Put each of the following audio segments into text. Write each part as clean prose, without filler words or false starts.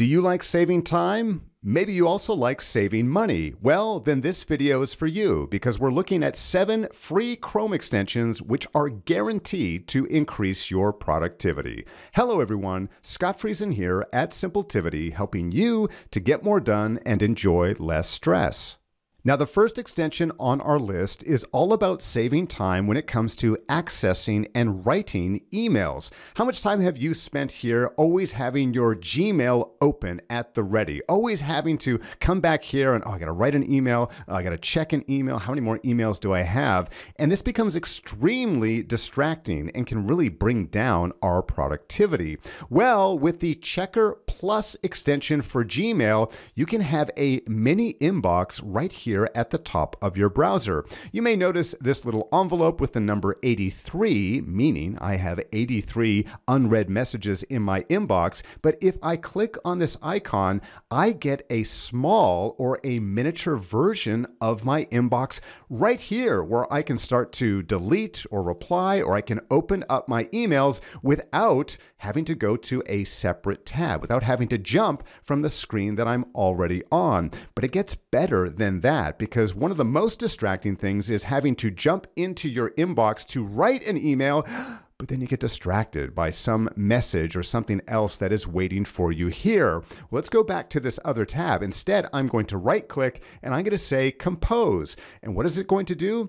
Do you like saving time? Maybe you also like saving money. Well, then this video is for you because we're looking at 7 free Chrome extensions which are guaranteed to increase your productivity. Hello everyone, Scott Friesen here at Simpletivity, helping you to get more done and enjoy less stress. Now, the first extension on our list is all about saving time when it comes to accessing and writing emails. How much time have you spent here always having your Gmail open at the ready, always having to come back here and, oh, I got to write an email, I got to check an email, how many more emails do I have? And this becomes extremely distracting and can really bring down our productivity. Well, with the Checker Plus extension for Gmail, you can have a mini inbox right here at the top of your browser. You may notice this little envelope with the number 83, meaning I have 83 unread messages in my inbox, but if I click on this icon, I get a small or a miniature version of my inbox right here where I can start to delete or reply, or I can open up my emails without having to go to a separate tab, without having to jump from the screen that I'm already on. But it gets better than that, because one of the most distracting things is having to jump into your inbox to write an email, but then you get distracted by some message or something else that is waiting for you here. Let's go back to this other tab. Instead, I'm going to right click and I'm going to say compose. And what is it going to do?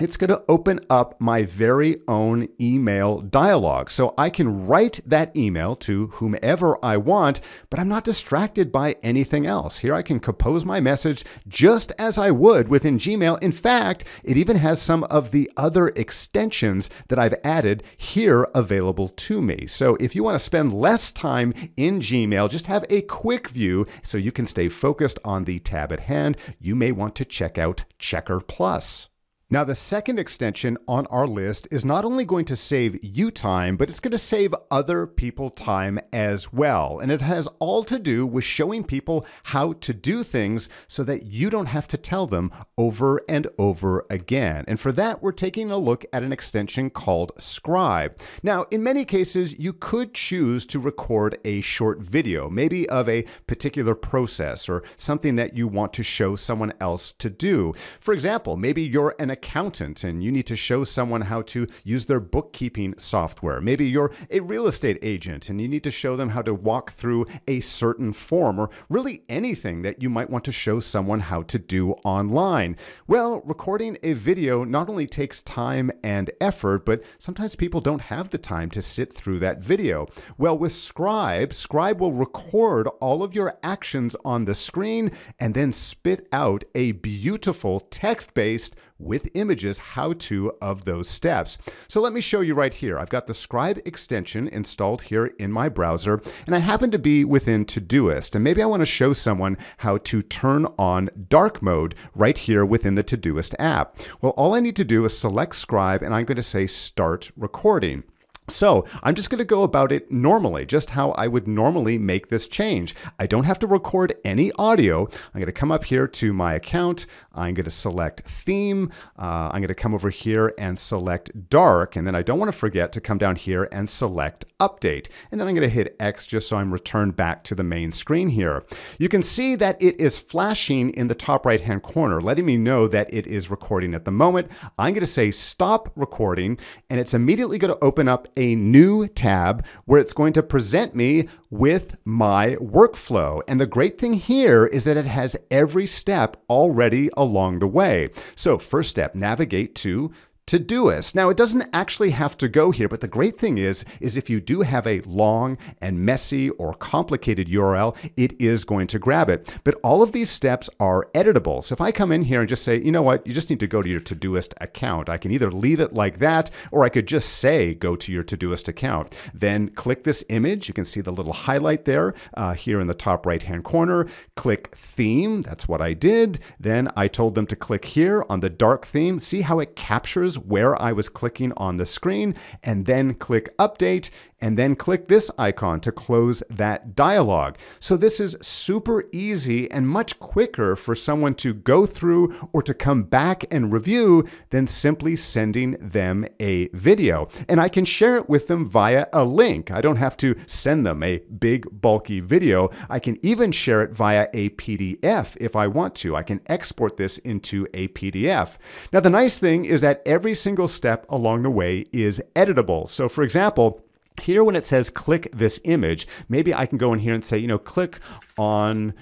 It's going to open up my very own email dialog. So I can write that email to whomever I want, but I'm not distracted by anything else. Here I can compose my message just as I would within Gmail. In fact, it even has some of the other extensions that I've added here available to me. So if you want to spend less time in Gmail, just have a quick view so you can stay focused on the tab at hand, you may want to check out Checker Plus. Now, the second extension on our list is not only going to save you time, but it's going to save other people time as well. And it has all to do with showing people how to do things so that you don't have to tell them over and over again. And for that, we're taking a look at an extension called Scribe. Now, in many cases, you could choose to record a short video, maybe of a particular process or something that you want to show someone else to do. For example, maybe you're an accountant and you need to show someone how to use their bookkeeping software. Maybe you're a real estate agent and you need to show them how to walk through a certain form, or really anything that you might want to show someone how to do online. Well, recording a video not only takes time and effort, but sometimes people don't have the time to sit through that video. Well, with Scribe, Scribe will record all of your actions on the screen and then spit out a beautiful text-based with images how-to of those steps. So let me show you right here. I've got the Scribe extension installed here in my browser, and I happen to be within Todoist. And maybe I want to show someone how to turn on dark mode right here within the Todoist app. Well, all I need to do is select Scribe, and I'm going to say Start Recording. So I'm just going to go about it normally, just how I would normally make this change. I don't have to record any audio. I'm going to come up here to my account. I'm going to select theme. I'm going to come over here and select dark. And then I don't want to forget to come down here and select update. And then I'm going to hit X just so I'm returned back to the main screen here. You can see that it is flashing in the top right-hand corner, letting me know that it is recording at the moment. I'm going to say stop recording, and it's immediately going to open up a new tab where it's going to present me with my workflow. And the great thing here is that it has every step already along the way. So first step, navigate to Todoist. Now, it doesn't actually have to go here, but the great thing is if you do have a long and messy or complicated URL, it is going to grab it. But all of these steps are editable. So if I come in here and just say, you know what, you just need to go to your Todoist account, I can either leave it like that, or I could just say, go to your Todoist account. Then click this image. You can see the little highlight there here in the top right-hand corner. Click theme. That's what I did. Then I told them to click here on the dark theme. See how it captures where I was clicking on the screen, and then click update. and then click this icon to close that dialog. So this is super easy and much quicker for someone to go through or to come back and review than simply sending them a video. And I can share it with them via a link. I don't have to send them a big, bulky video. I can even share it via a PDF if I want to. I can export this into a PDF. Now, the nice thing is that every single step along the way is editable. So for example, here when it says click this image, maybe I can go in here and say, you know, click on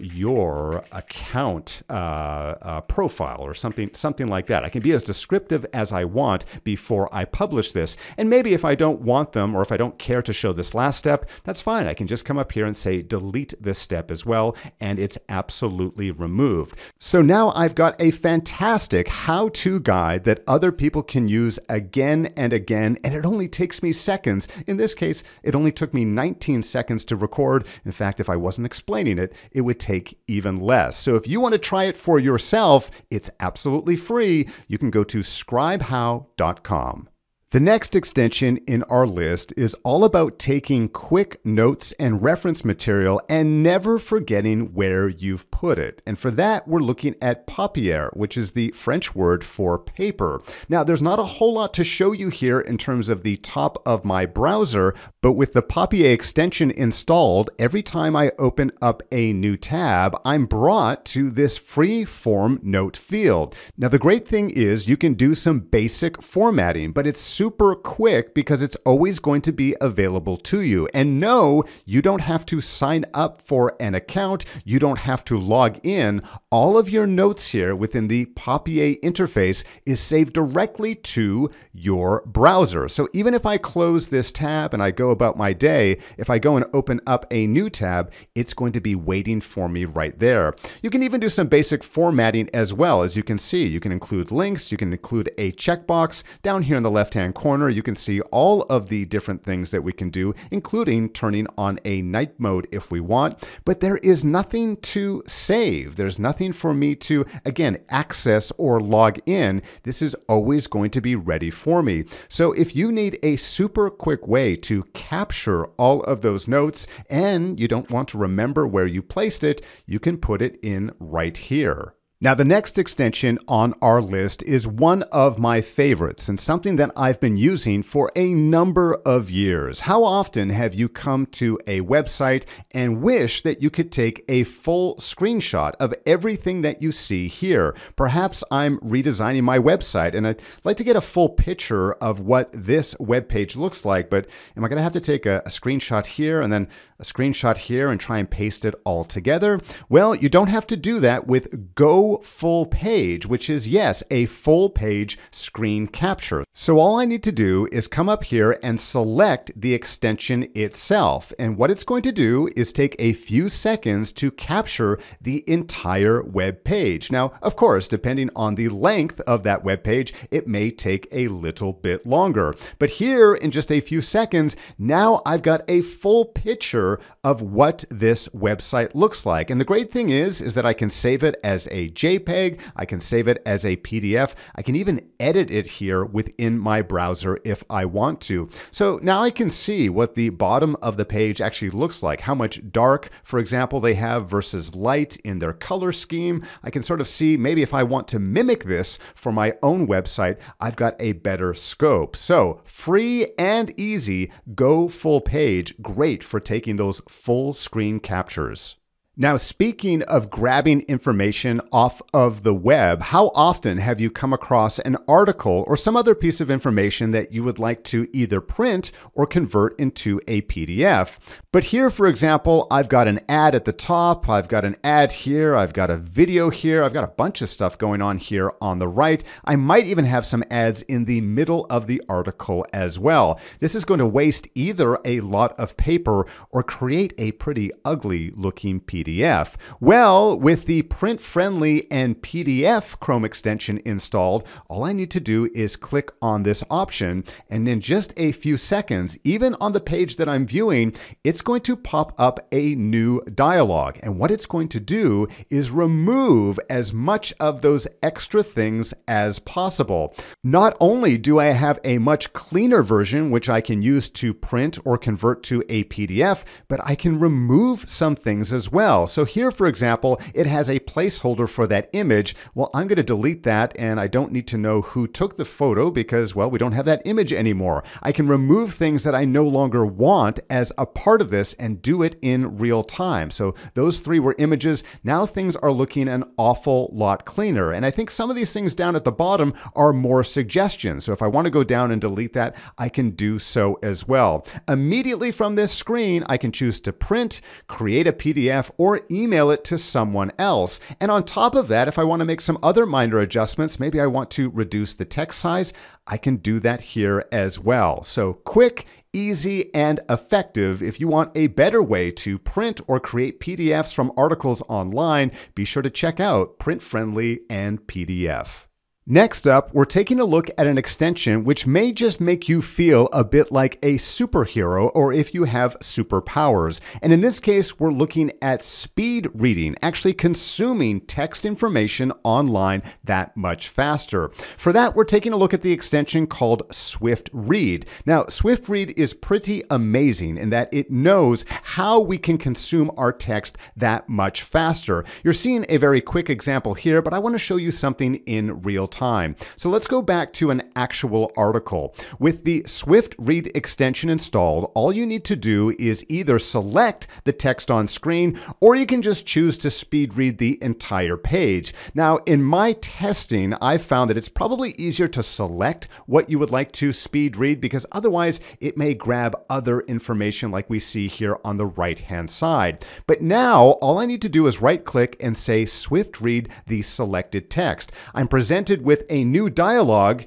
your account profile or something like that. I can be as descriptive as I want before I publish this. And maybe if I don't want them or if I don't care to show this last step, that's fine. I can just come up here and say delete this step as well, and it's absolutely removed. So now I've got a fantastic how-to guide that other people can use again and again, and it only takes me seconds. In this case, it only took me 19 seconds to record. In fact, if I wasn't explaining it would take even less. So if you want to try it for yourself, it's absolutely free. You can go to scribehow.com. The next extension in our list is all about taking quick notes and reference material and never forgetting where you've put it. And for that, we're looking at Papier, which is the French word for paper. Now, there's not a whole lot to show you here in terms of the top of my browser, but with the Papier extension installed, every time I open up a new tab, I'm brought to this free form note field. Now, the great thing is you can do some basic formatting, but it's super quick because it's always going to be available to you. And no, you don't have to sign up for an account. You don't have to log in. All of your notes here within the Papier interface is saved directly to your browser. So even if I close this tab and I go about my day, if I go and open up a new tab, it's going to be waiting for me right there. You can even do some basic formatting as well. As you can see, you can include links, you can include a checkbox. Down here in the left-hand corner, you can see all of the different things that we can do, including turning on a night mode if we want, but there is nothing to save. There's nothing for me to, again, access or log in. This is always going to be ready for me. So if you need a super quick way to capture all of those notes and you don't want to remember where you placed it, you can put it in right here. Now, the next extension on our list is one of my favorites and something that I've been using for a number of years. How often have you come to a website and wish that you could take a full screenshot of everything that you see here? Perhaps I'm redesigning my website and I'd like to get a full picture of what this web page looks like, but am I going to have to take a screenshot here and then a screenshot here and try and paste it all together? Well, you don't have to do that with GoFullPage, which is, yes, a full page screen capture. So all I need to do is come up here and select the extension itself. And what it's going to do is take a few seconds to capture the entire web page. Now, of course, depending on the length of that web page, it may take a little bit longer. But here in just a few seconds, now I've got a full picture of what this website looks like. And the great thing is that I can save it as a JPEG, I can save it as a PDF, I can even edit it here within my browser if I want to. So now I can see what the bottom of the page actually looks like, how much dark, for example, they have versus light in their color scheme. I can sort of see maybe if I want to mimic this for my own website, I've got a better scope. So free and easy, GoFullPage, great for taking those full screen captures. Now, speaking of grabbing information off of the web, how often have you come across an article or some other piece of information that you would like to either print or convert into a PDF? But here, for example, I've got an ad at the top, I've got an ad here, I've got a video here, I've got a bunch of stuff going on here on the right. I might even have some ads in the middle of the article as well. This is going to waste either a lot of paper or create a pretty ugly looking PDF. PDF? Well, with the Print Friendly and PDF Chrome extension installed, all I need to do is click on this option, and in just a few seconds, even on the page that I'm viewing, it's going to pop up a new dialog. And what it's going to do is remove as much of those extra things as possible. Not only do I have a much cleaner version, which I can use to print or convert to a PDF, but I can remove some things as well. So here, for example, it has a placeholder for that image. Well, I'm going to delete that, and I don't need to know who took the photo because, well, we don't have that image anymore. I can remove things that I no longer want as a part of this and do it in real time. So those three were images. Now things are looking an awful lot cleaner. And I think some of these things down at the bottom are more suggestions. So if I want to go down and delete that, I can do so as well. Immediately from this screen, I can choose to print, create a PDF, or email it to someone else. And on top of that, if I want to make some other minor adjustments, maybe I want to reduce the text size, I can do that here as well. So quick, easy, and effective. If you want a better way to print or create PDFs from articles online, be sure to check out Print Friendly and PDF. Next up, we're taking a look at an extension which may just make you feel a bit like a superhero or if you have superpowers. And in this case, we're looking at speed reading, actually consuming text information online that much faster. For that, we're taking a look at the extension called SwiftRead. Now, SwiftRead is pretty amazing in that it knows how we can consume our text that much faster. You're seeing a very quick example here, but I want to show you something in real time. So let's go back to an actual article. With the SwiftRead extension installed, all you need to do is either select the text on screen, or you can just choose to speed read the entire page. Now, in my testing, I found that it's probably easier to select what you would like to speed read because otherwise it may grab other information like we see here on the right-hand side. But now all I need to do is right-click and say SwiftRead the selected text. I'm presented with a new dialogue,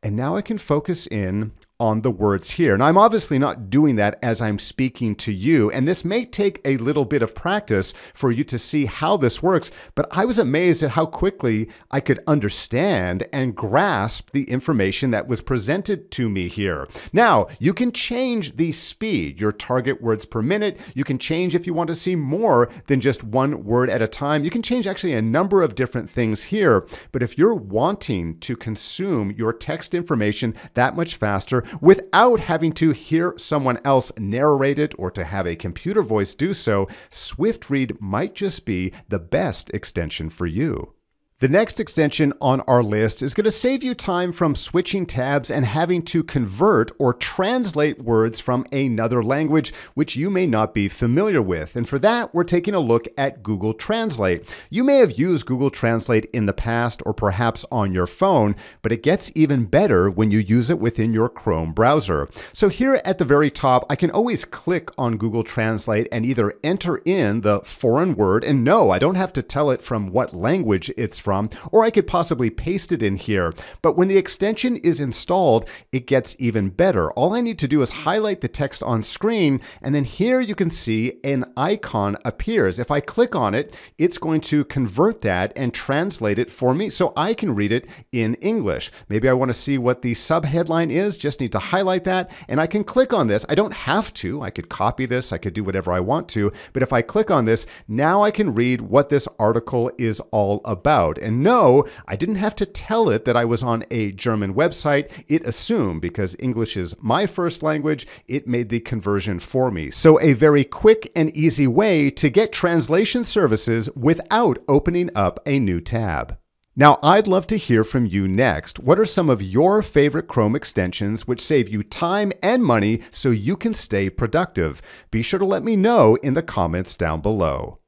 and now I can focus in on the words here. And I'm obviously not doing that as I'm speaking to you, and this may take a little bit of practice for you to see how this works, but I was amazed at how quickly I could understand and grasp the information that was presented to me here. Now, you can change the speed, your target words per minute. You can change if you want to see more than just one word at a time. You can change actually a number of different things here, but if you're wanting to consume your text information that much faster, without having to hear someone else narrate it or to have a computer voice do so, SwiftRead might just be the best extension for you. The next extension on our list is going to save you time from switching tabs and having to convert or translate words from another language, which you may not be familiar with. And for that, we're taking a look at Google Translate. You may have used Google Translate in the past or perhaps on your phone, but it gets even better when you use it within your Chrome browser. So here at the very top, I can always click on Google Translate and either enter in the foreign word, and no, I don't have to tell it from what language it's from, or I could possibly paste it in here. But when the extension is installed, it gets even better. All I need to do is highlight the text on screen, and then here you can see an icon appears. If I click on it, it's going to convert that and translate it for me so I can read it in English. Maybe I want to see what the subheadline is, just need to highlight that, and I can click on this. I don't have to. I could copy this, I could do whatever I want to, but if I click on this, now I can read what this article is all about. And no, I didn't have to tell it that I was on a German website. It assumed, because English is my first language, it made the conversion for me. So a very quick and easy way to get translation services without opening up a new tab. Now, I'd love to hear from you next. What are some of your favorite Chrome extensions which save you time and money so you can stay productive? Be sure to let me know in the comments down below.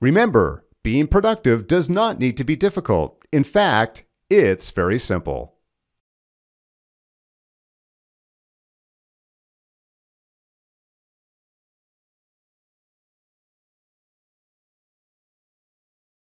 Remember, being productive does not need to be difficult. In fact, it's very simple.